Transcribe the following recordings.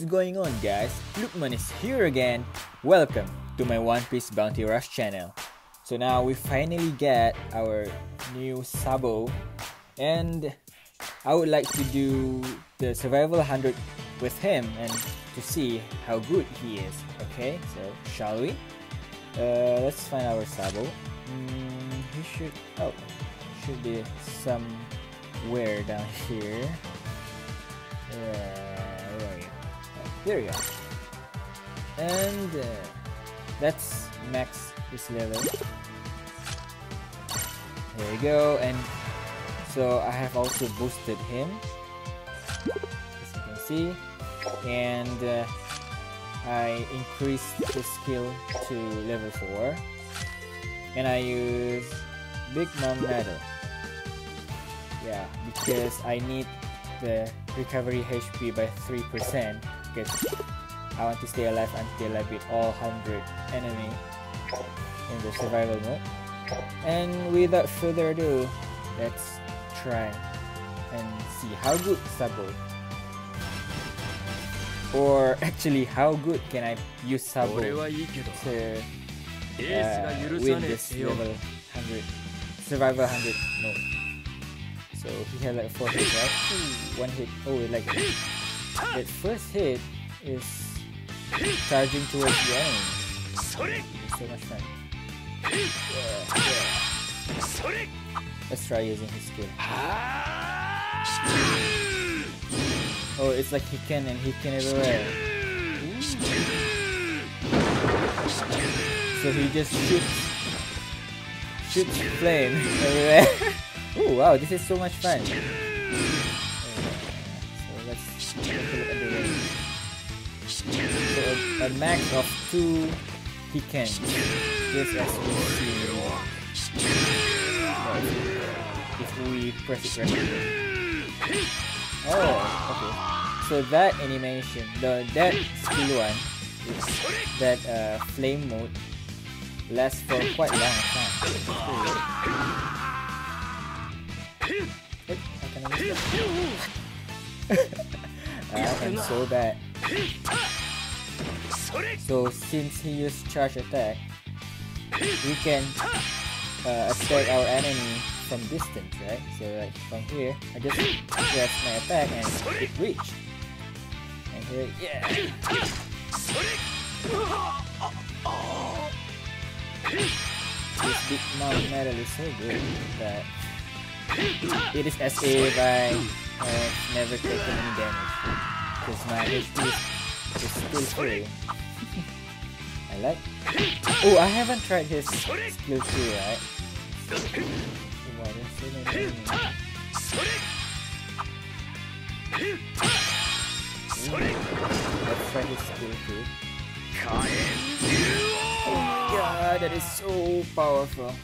What's going on, guys? Luqman is here again. Welcome to my One Piece Bounty Rush channel. So now we finally get our new Sabo, and I would like to do the Survival 100 with him and to see how good he is. Okay, so shall we? Let's find our Sabo. He should be somewhere down here. Where are you? Oh, there you are. And let's max this level. There we go. And so I have also boosted him, as you can see, and I increased the skill to level 4, and I use Big Mom medal. Yeah, because I need the recovery HP by 3% because I want to stay alive until I beat all 100 enemy in the survival mode. And without further ado, let's try and see how good Sabo, or actually how good can I use Sabo to win this level 100 survival 100 mode. So he had like 4 hits, right? One hit. Oh, like that first hit is charging towards the enemy. It's so much fun. Yeah. Let's try using his skill. Oh, it's like he can everywhere. So he just shoots flame everywhere. Oh wow, this is so much fun. So let's take a look at the range. So a max of 2 he can. Just as we see anymore. If we press it right. Oh, okay. So that animation, that skill one, that flame mode, lasts for quite a long time. I'm so bad. So since he used charge attack, we can attack our enemy from distance, right? So like from here, I just press my attack and it reach. And here, yeah. This Big Mom medal is so good that it is as if I have never taken any damage because my HP is still free. I like. Oh, I haven't tried his skill tree, right? Oh, wow, there's so many enemies. Let's try his skill tree. Oh my god, that is so powerful.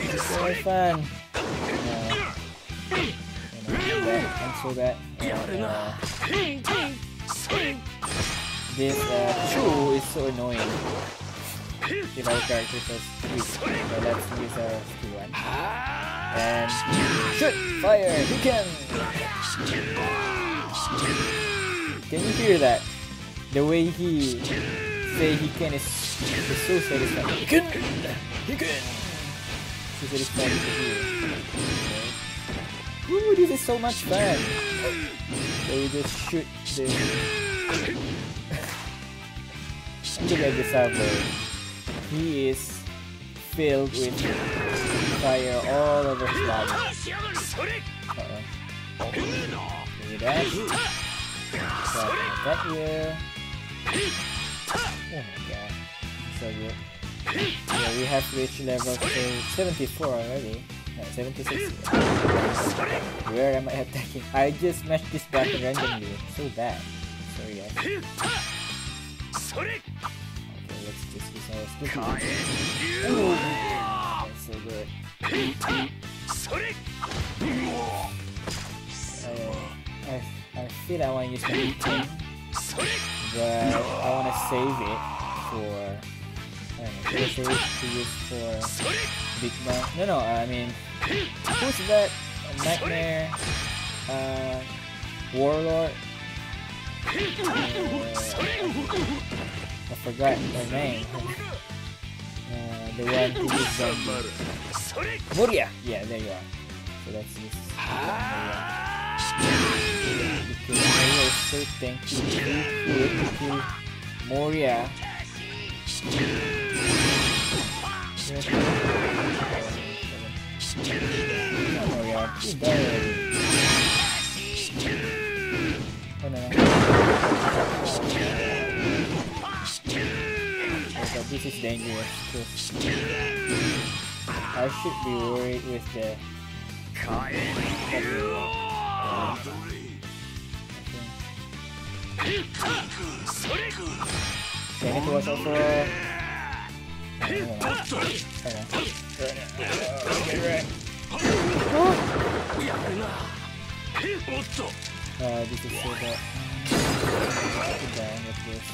It's so fun! I'm so bad. This Chu is so annoying. If our character says weak, so let's use our skill one. And shoot! Fire! You can! Can you hear that? The way he say he can is so satisfying. He can! So satisfying to hear. Okay. Woo, this is so much fun! So you just shoot the... Look at the Sabo. He is filled with fire all over his body. Uh-oh. Can you dash? So I can attack you. Oh my god, so good. Yeah, we have reached level 74 already. No, 76. Where am I attacking? I just matched this button randomly. So bad. Sorry guys. Okay, let's just use our skill. Oh, that's so good. I feel I want to use my routine, but I want to save it for, I don't know, should I save it to use for Big Mom? No, I mean, who's that? Nightmare, Warlord. I forgot their name. The one who is the Moria! Yeah, there you are. So that's this. Because Moria is so thankful to Moria. Moria, she's dead. Oh no. So this is dangerous too. I should be worried with the okay, it was also this is so bad. I'm dying with this.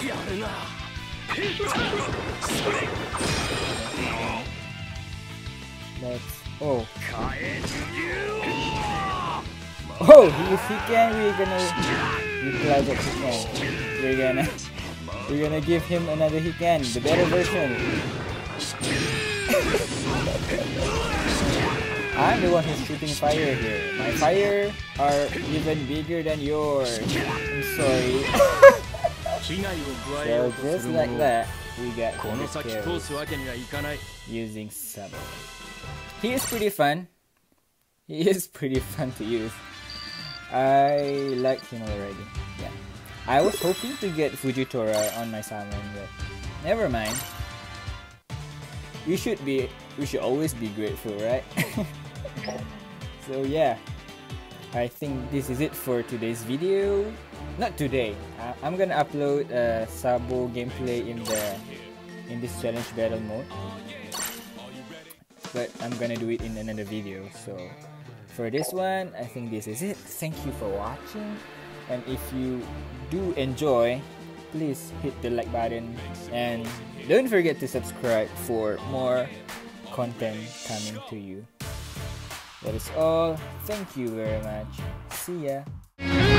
Let's... oh. Oh, if he can, we're gonna utilize it. No, we're gonna give him another he can, the better version. I'm the one who's shooting fire here. My fire are even bigger than yours. I'm sorry. So just like that, we got using Sabo. He is pretty fun. He is pretty fun to use. I like him already. Yeah, I was hoping to get Fujitora on my summon, but never mind. We should always be grateful, right? So yeah, I think this is it for today's video. Not today. I'm gonna upload Sabo gameplay in this challenge battle mode, but I'm gonna do it in another video. So for this one, I think this is it. Thank you for watching, and if you do enjoy, please hit the like button and don't forget to subscribe for more content coming to you. That is all. Thank you very much. See ya.